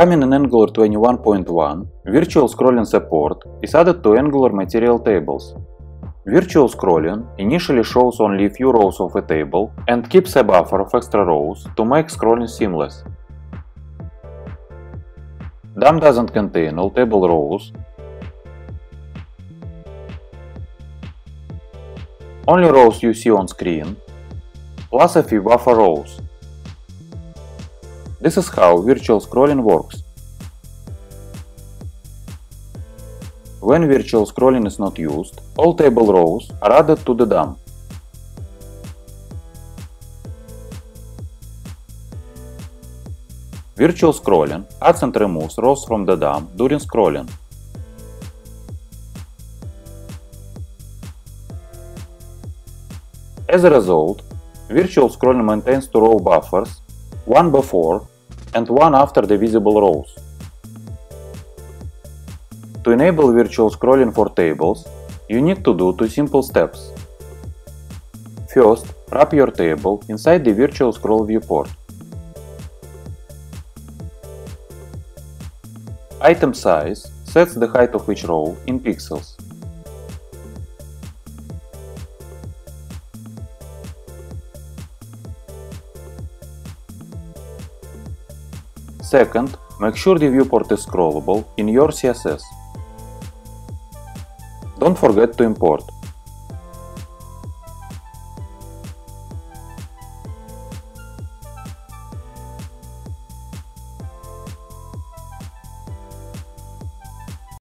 Coming in Angular 21.1, virtual scrolling support is added to Angular Material tables. Virtual scrolling initially shows only a few rows of a table and keeps a buffer of extra rows to make scrolling seamless. DOM doesn't contain all table rows, only rows you see on screen, plus a few buffer rows. This is how virtual scrolling works. When virtual scrolling is not used, all table rows are added to the DOM. Virtual scrolling adds and removes rows from the DOM during scrolling. As a result, virtual scrolling maintains two row buffers, one before and one after the visible rows. To enable virtual scrolling for tables, you need to do two simple steps. First, wrap your table inside the virtual scroll viewport. Item size sets the height of each row in pixels. Second, make sure the viewport is scrollable in your CSS. Don't forget to import.